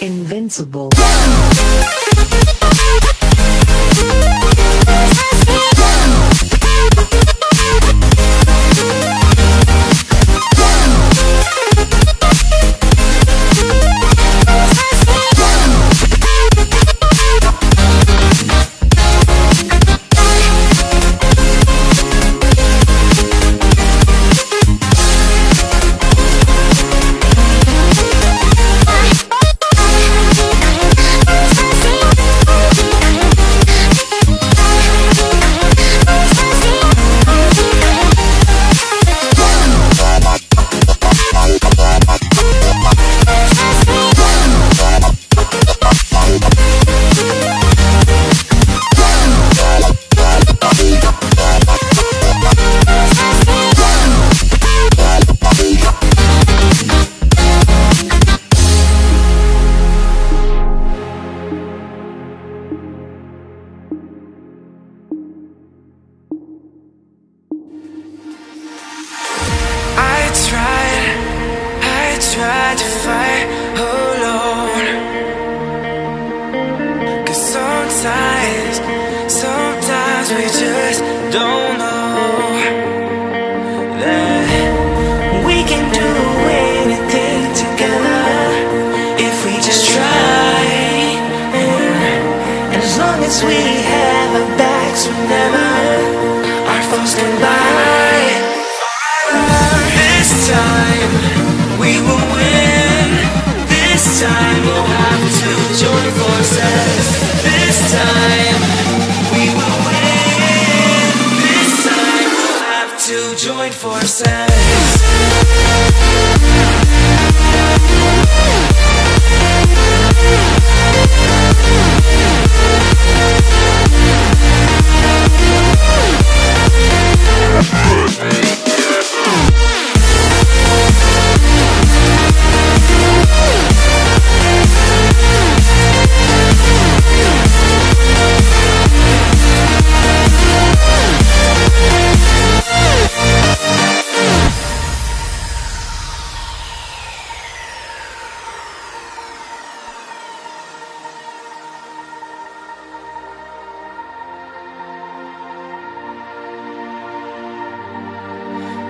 Invincible. time we'll have to join forces. This time we will win. This time we'll have to join forces.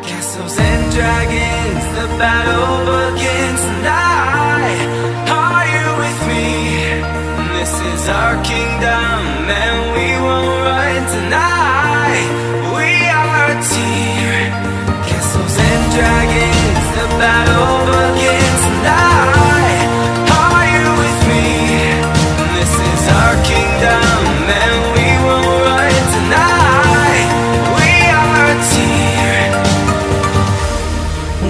Castles and dragons, the battle begins, and are you with me? This is our kingdom, and we won't run tonight. We are a team. Castles and dragons, the battle begins, and are you with me? This is our kingdom, and we won't run tonight. We are a team.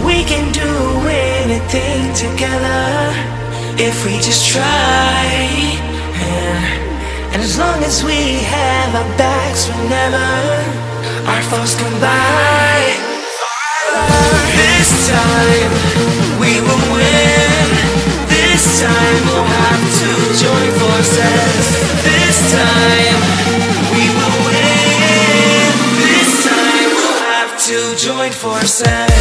We can do anything together if we just try, yeah. And as long as we have our backs, we'll never our foes can buy. This time we will win. This time we'll have to join forces. This time we will win. This time we'll have to join forces.